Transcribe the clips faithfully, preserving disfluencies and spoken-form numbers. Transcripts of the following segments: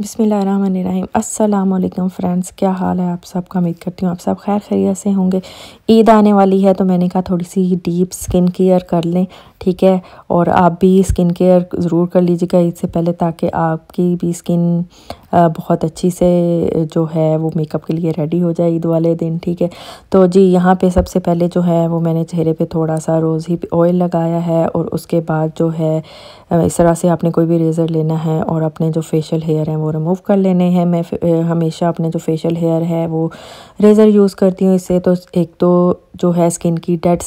बिस्मिल्लाहिर्रहमानिर्रहीम अस्सलाम वालेकुम फ्रेंड्स, क्या हाल है आप सबका। उम्मीद करती हूँ आप सब खैर खैरियत से होंगे। ईद आने वाली है तो मैंने कहा थोड़ी सी डीप स्किन केयर कर लें, ठीक है। और आप भी स्किन केयर ज़रूर कर लीजिएगा ईद से पहले, ताकि आपकी भी स्किन बहुत अच्छी से जो है वो मेकअप के लिए रेडी हो जाए ईद वाले दिन, ठीक है। तो जी यहाँ पे सबसे पहले जो है वो मैंने चेहरे पे थोड़ा सा रोज़ ही ऑयल लगाया है, और उसके बाद जो है इस तरह से आपने कोई भी रेज़र लेना है और अपने जो फेशियल हेयर हैं वो रिमूव कर लेने हैं। मैं हमेशा अपने जो फेशियल हेयर है वो रेज़र यूज़ करती हूँ, इससे तो एक तो जो है स्किन की डेड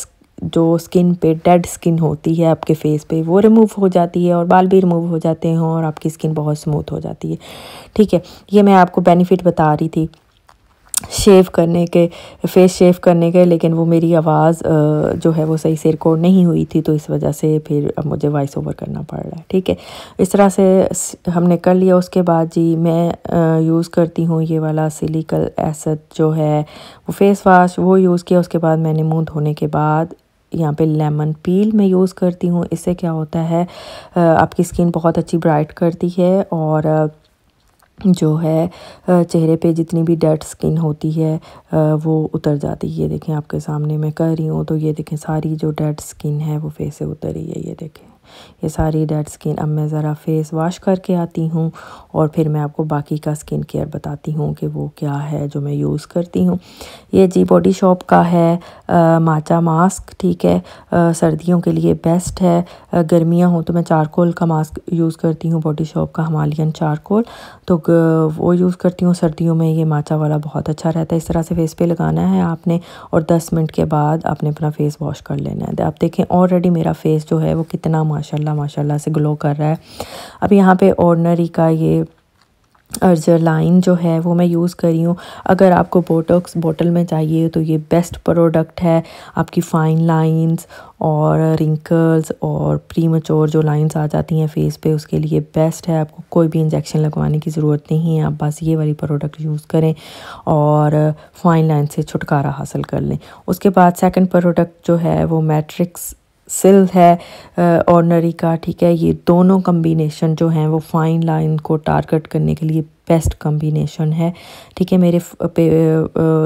जो स्किन पे डेड स्किन होती है आपके फेस पे वो रिमूव हो जाती है, और बाल भी रिमूव हो जाते हैं, और आपकी स्किन बहुत स्मूथ हो जाती है, ठीक है। ये मैं आपको बेनिफिट बता रही थी शेव करने के, फेस शेव करने के, लेकिन वो मेरी आवाज़ जो है वो सही से रिकॉर्ड नहीं हुई थी, तो इस वजह से फिर अब मुझे वॉइस ओवर करना पड़ रहा है, ठीक है। इस तरह से हमने कर लिया। उसके बाद जी मैं यूज़ करती हूँ ये वाला सिलिकल एसिड जो है वो फेस वाश, वो यूज़ किया। उसके बाद मैंने मुँह धोने के बाद यहाँ पे लेमन पील मैं यूज़ करती हूँ, इससे क्या होता है आपकी स्किन बहुत अच्छी ब्राइट करती है, और जो है चेहरे पे जितनी भी डेड स्किन होती है वो उतर जाती है। ये देखें आपके सामने मैं कर रही हूँ, तो ये देखें सारी जो डेड स्किन है वो फेस से उतर रही है। ये देखें ये सारी डेड स्किन। अब मैं ज़रा फेस वॉश करके आती हूँ और फिर मैं आपको बाकी का स्किन केयर बताती हूँ कि वो क्या है जो मैं यूज़ करती हूँ। ये जी बॉडी शॉप का है आ, माचा मास्क, ठीक है। आ, सर्दियों के लिए बेस्ट है। गर्मियाँ हों तो मैं चारकोल का मास्क यूज़ करती हूँ, बॉडी शॉप का हिमालयन चारकोल, तो वो यूज़ करती हूँ। सर्दियों में ये माचा वाला बहुत अच्छा रहता है। इस तरह से फेस पे लगाना है आपने, और दस मिनट के बाद आपने अपना फेस वॉश कर लेना है। आप देखें ऑलरेडी मेरा फेस जो है वो कितना माशाल्लाह माशाल्लाह से ग्लो कर रहा है। अब यहाँ पे ऑर्डिनरी का ये अर्जरलाइन जो है वो मैं यूज़ कर रही हूँ। अगर आपको बोटॉक्स बोतल में चाहिए तो ये बेस्ट प्रोडक्ट है। आपकी फ़ाइन लाइंस और रिंकल्स और प्रीमच्योर जो लाइंस आ जाती हैं फेस पे उसके लिए बेस्ट है। आपको कोई भी इंजेक्शन लगवाने की ज़रूरत नहीं है, आप बस ये वाली प्रोडक्ट यूज़ करें और फ़ाइन लाइन से छुटकारा हासिल कर लें। उसके बाद सेकेंड प्रोडक्ट जो है वो मैट्रिक्स सिल है ऑर्डिनरी का, ठीक है। ये दोनों कम्बिनेशन जो हैं वो फाइन लाइन को टारगेट करने के लिए बेस्ट कम्बिनेशन है, ठीक है। मेरे पे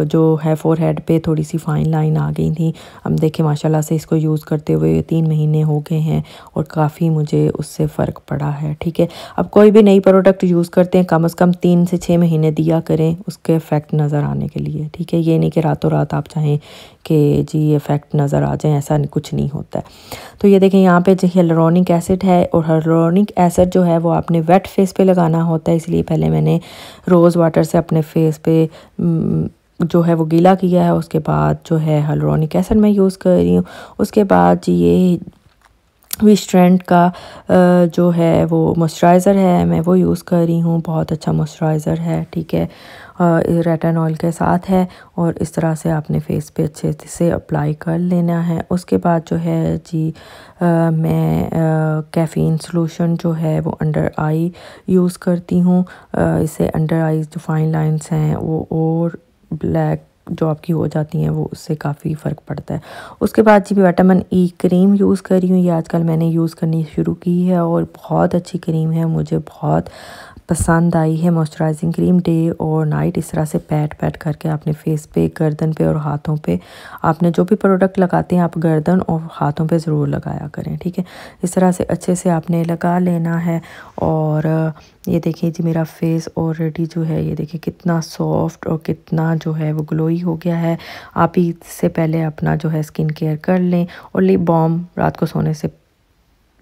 जो है फोरहेड पे थोड़ी सी फाइन लाइन आ गई थी, अब देखें माशाल्लाह से इसको यूज़ करते हुए तीन महीने हो गए हैं और काफ़ी मुझे उससे फ़र्क पड़ा है, ठीक है। अब कोई भी नई प्रोडक्ट यूज़ करते हैं कम से कम तीन से छः महीने दिया करें उसके इफ़ेक्ट नज़र आने के लिए, ठीक है। ये नहीं कि रातों रात आप चाहें कि जी इफ़ेक्ट नज़र आ जाए, ऐसा कुछ नहीं होता है। तो ये देखें यहाँ पर जो हाइलुरोनिक एसिड है, और हाइलुरोनिक एसिड जो है वो आपने वेट फेस पर लगाना होता है, इसलिए पहले मैंने रोज़ वाटर से अपने फेस पे जो है वो गीला किया है। उसके बाद जो है हाइलुरोनिक एसिड मैं यूज़ कर रही हूँ। उसके बाद ये विश ट्रेंड का जो है वो मॉइस्चराइज़र है, मैं वो यूज़ कर रही हूँ। बहुत अच्छा मॉइस्चराइज़र है, ठीक है, रेटिनॉल के साथ है, और इस तरह से आपने फेस पे अच्छे से अप्लाई कर लेना है। उसके बाद जो है जी आ, मैं कैफ़ीन सॉल्यूशन जो है वो अंडर आई यूज़ करती हूँ। इससे अंडर आई जो फाइन लाइंस हैं वो और ब्लैक जो आपकी हो जाती हैं वो उससे काफ़ी फ़र्क पड़ता है। उसके बाद जी विटामिन ई क्रीम यूज़ कर रही हूँ, ये आजकल मैंने यूज़ करनी शुरू की है और बहुत अच्छी क्रीम है, मुझे बहुत पसंद आई है। मॉइस्चराइजिंग क्रीम डे और नाइट इस तरह से पैट पैट करके आपने फेस पे, गर्दन पे और हाथों पे, आपने जो भी प्रोडक्ट लगाते हैं आप गर्दन और हाथों पे ज़रूर लगाया करें, ठीक है। इस तरह से अच्छे से आपने लगा लेना है। और ये देखिए जी मेरा फेस ऑलरेडी जो है ये देखिए कितना सॉफ्ट और कितना जो है वो ग्लोई हो गया है। आप ही इससे पहले अपना जो है स्किन केयर कर लें, और लिप बाम रात को सोने से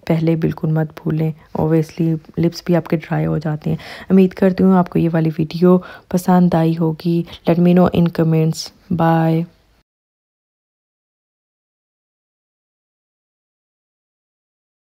पहले बिल्कुल मत भूलें। ओबियसली लिप्स भी आपके ड्राई हो जाते हैं। उम्मीद करती हूँ आपको ये वाली वीडियो पसंद आई होगी। Let me know in comments. Bye.